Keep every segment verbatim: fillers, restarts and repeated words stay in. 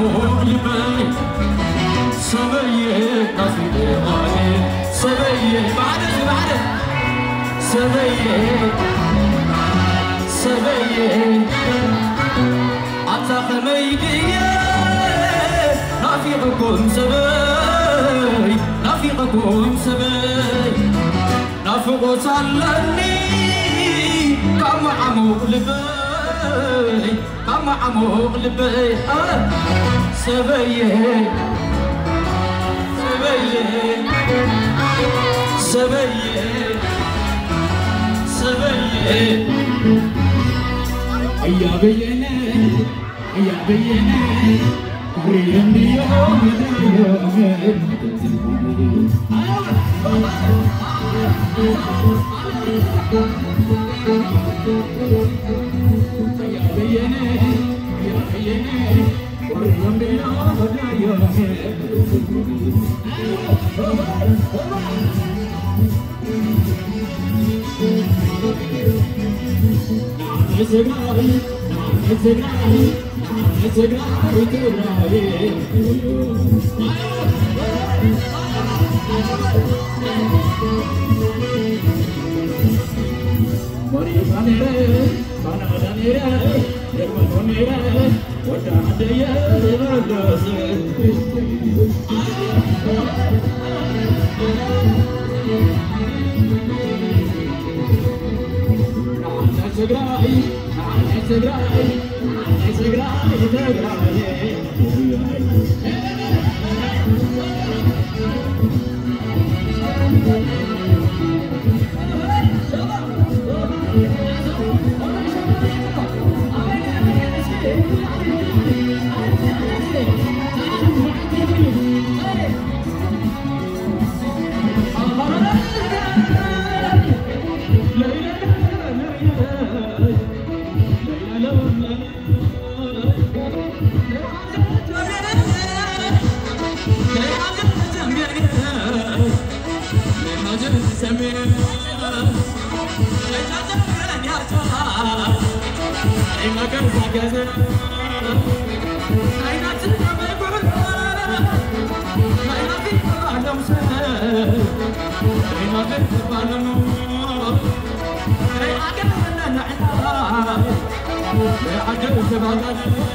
مهول بيت سبيه قصيدة غالي سبيه بعدك بعدك سبيه سبيه عطاق ميدية رفيقكم سبي رفيقكم سبي رفقوا صلني قام عموق لبي قام عموق لبي سبيه سبيه سبيه سبيه يا بينا يا بينا قريم يوم اليوم يا بينا يا بينا قريم يوم اليوم It's a guy, it's a guy, it's a guy, yeah. It's a It's a guy, it's a guy, it's a guy, I'm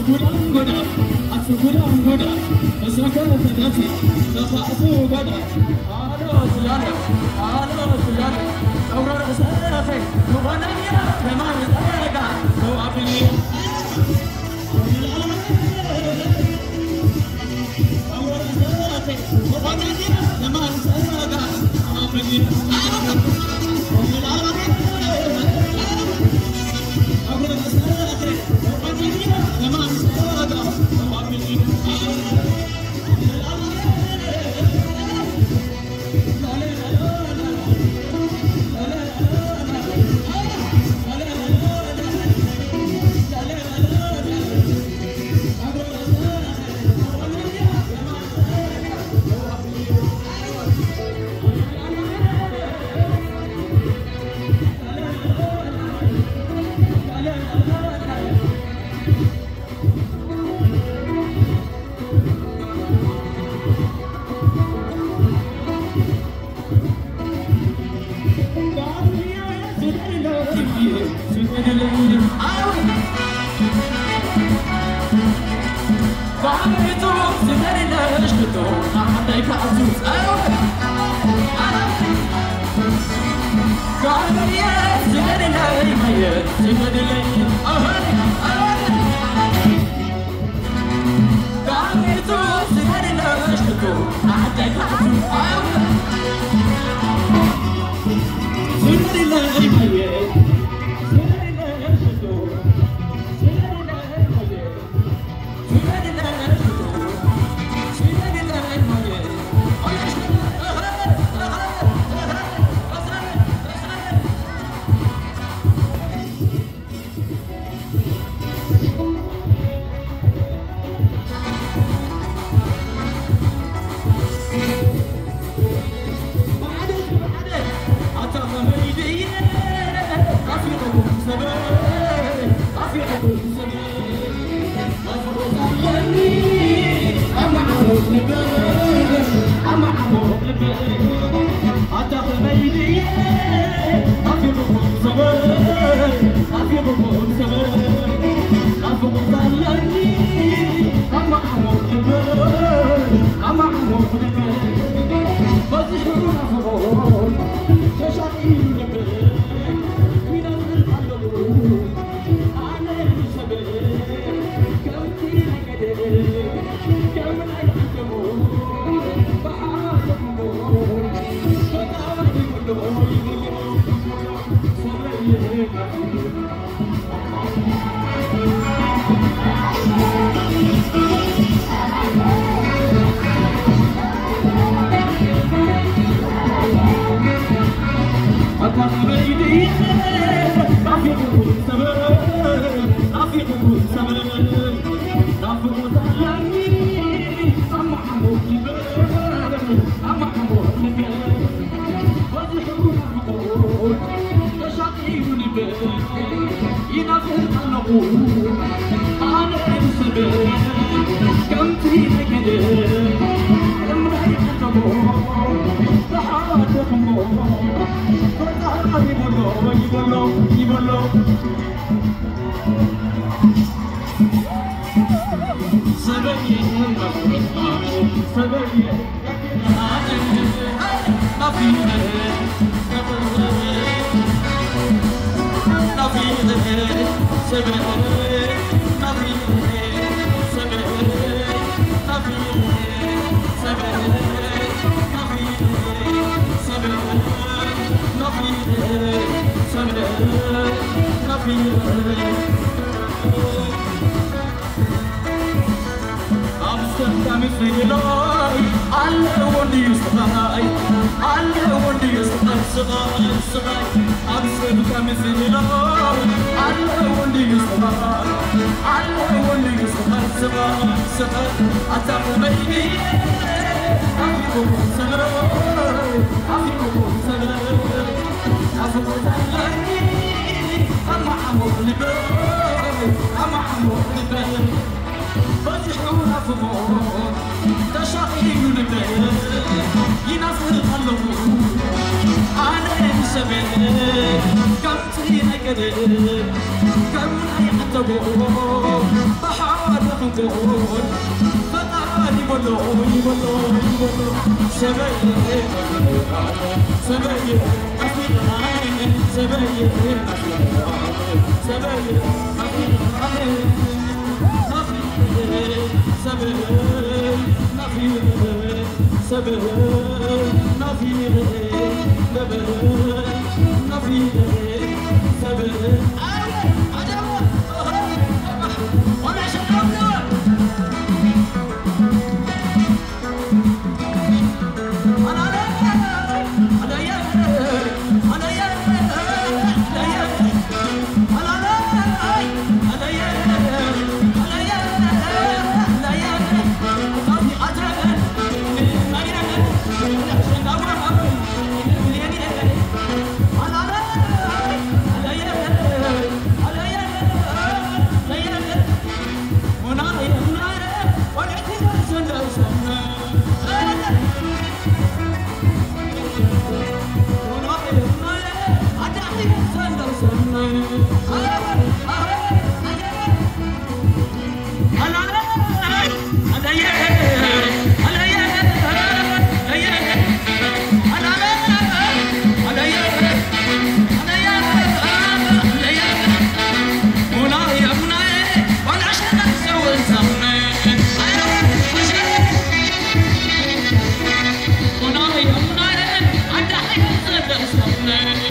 كم ترينا كذب كم أي حتى بقول بحار Thank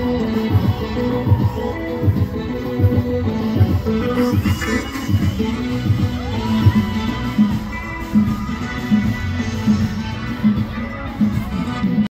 you.